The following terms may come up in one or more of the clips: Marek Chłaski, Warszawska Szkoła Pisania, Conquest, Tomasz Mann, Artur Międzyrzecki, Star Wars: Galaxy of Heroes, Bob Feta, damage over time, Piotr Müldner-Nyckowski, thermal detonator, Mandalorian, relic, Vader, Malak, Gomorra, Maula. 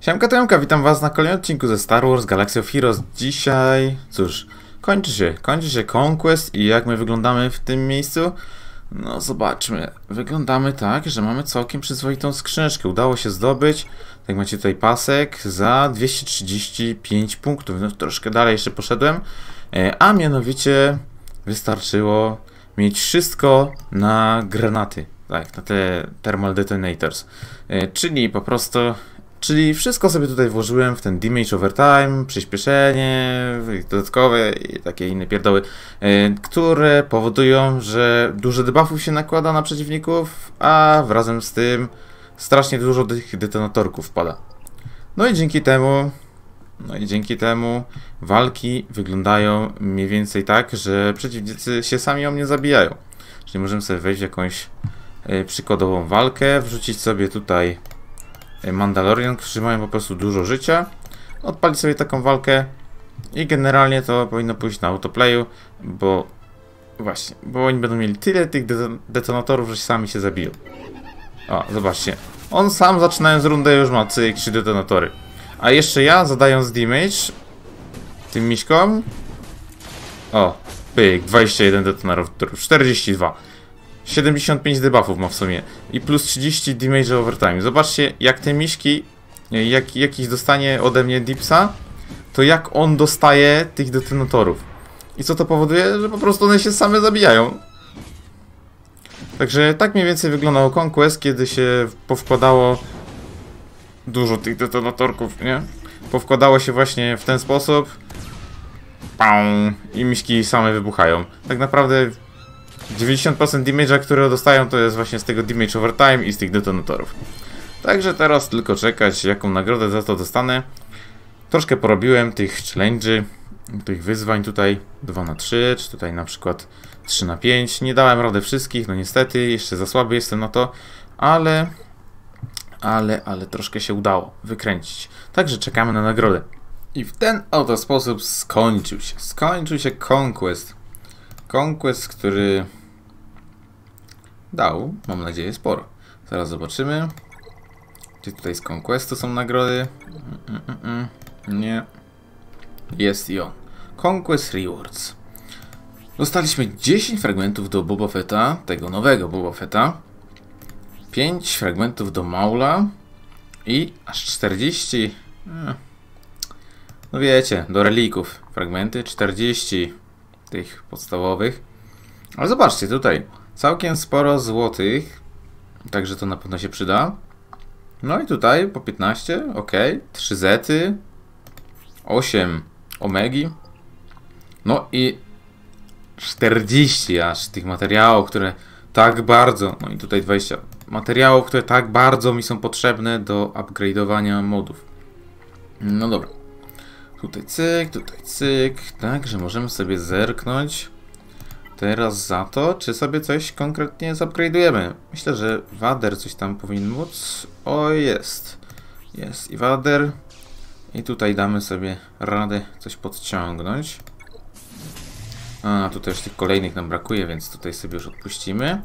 Siemka Tomka, witam was na kolejnym odcinku ze Star Wars: Galaxy of Heroes. Dzisiaj, cóż, kończy się Conquest i jak my wyglądamy w tym miejscu? No zobaczmy, wyglądamy tak, że mamy całkiem przyzwoitą skrzyneczkę. Udało się zdobyć, tak macie tutaj pasek, za 235 punktów. No troszkę dalej jeszcze poszedłem, a mianowicie wystarczyło mieć wszystko na granaty. Tak, na te thermal detonators. Czyli wszystko sobie tutaj włożyłem w ten damage over time, przyspieszenie, dodatkowe i takie inne pierdoły, które powodują, że dużo debuffów się nakłada na przeciwników, a razem z tym strasznie dużo tych detonatorków pada. No i dzięki temu walki wyglądają mniej więcej tak, że przeciwnicy się sami o mnie zabijają. Czyli możemy sobie wejść w jakąś przykładową walkę, wrzucić sobie tutaj Mandalorian, którzy mają po prostu dużo życia, odpalić sobie taką walkę i generalnie to powinno pójść na autoplayu, bo oni będą mieli tyle tych detonatorów, że sami się zabiją. O, zobaczcie, on sam zaczynając rundę już ma cyk 3 detonatory, a jeszcze ja zadając damage tym miśkom, o, pyk, 21 detonatorów, 42. 75 debuffów ma w sumie i plus 30 damage over time. Zobaczcie, jak te miśki, jak jakiś dostanie ode mnie dipsa, to jak on dostaje tych detonatorów. I co to powoduje? Że po prostu one się same zabijają. Także tak mniej więcej wyglądał Conquest, kiedy się powkładało dużo tych detonatorków, nie? Powkładało się właśnie w ten sposób. Pam! I miśki same wybuchają. Tak naprawdę 90% damage'a, które dostają, to jest właśnie z tego damage over time i z tych detonatorów. Także teraz tylko czekać, jaką nagrodę za to dostanę. Troszkę porobiłem tych challenge'y, tych wyzwań tutaj 2 na 3, czy tutaj na przykład 3 na 5. Nie dałem rady wszystkich, no niestety, jeszcze za słaby jestem na to, ale troszkę się udało wykręcić. Także czekamy na nagrodę. I w ten oto sposób skończył się Conquest. Conquest, który dał, mam nadzieję, sporo. Zaraz zobaczymy. Czy tutaj z Conquestu są nagrody? Nie. Jest i on. Conquest Rewards. Dostaliśmy 10 fragmentów do Boba Feta, tego nowego Boba Feta. 5 fragmentów do Maula. I aż 40. No wiecie, do relików. Fragmenty 40. Tych podstawowych. Ale zobaczcie, tutaj całkiem sporo złotych. Także to na pewno się przyda. No i tutaj po 15. Ok. 3 zety. 8 omegi. No i 40 aż tych materiałów, które tak bardzo... No i tutaj 20 materiałów, które tak bardzo mi są potrzebne do upgrade'owania modów. No dobra. Tutaj cyk, także możemy sobie zerknąć teraz za to, czy sobie coś konkretnie zupgrade'ujemy. Myślę, że Vader coś tam powinien móc. O, jest. Jest i Vader. I tutaj damy sobie radę coś podciągnąć. A, tutaj już tych kolejnych nam brakuje, więc tutaj sobie już odpuścimy.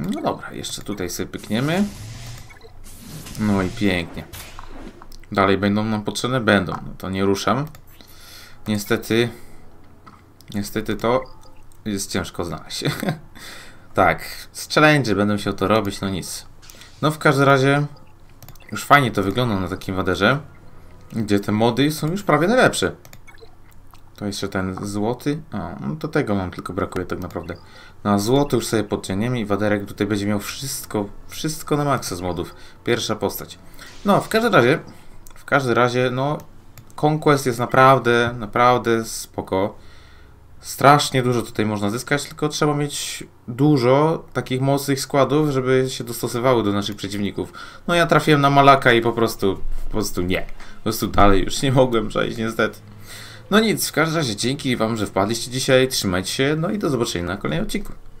No dobra, jeszcze tutaj sobie pykniemy. No i pięknie. Dalej będą nam potrzebne? Będą. No to nie ruszam. Niestety to jest ciężko znaleźć. Tak, z challenge będę się to robić, no nic. No w każdym razie już fajnie to wygląda na takim Vaderze, gdzie te mody są już prawie najlepsze. To jeszcze ten złoty. A, no to tego nam tylko brakuje tak naprawdę. Na złoty już sobie podciągniemy i Vaderek tutaj będzie miał wszystko na maksa z modów. Pierwsza postać. No w każdym razie... no Conquest jest naprawdę spoko. Strasznie dużo tutaj można zyskać, tylko trzeba mieć dużo takich mocnych składów, żeby się dostosowały do naszych przeciwników. No ja trafiłem na Malaka i po prostu nie. Po prostu dalej już nie mogłem przejść niestety. No nic, w każdym razie dzięki wam, że wpadliście dzisiaj, trzymajcie się, no i do zobaczenia na kolejnym odcinku.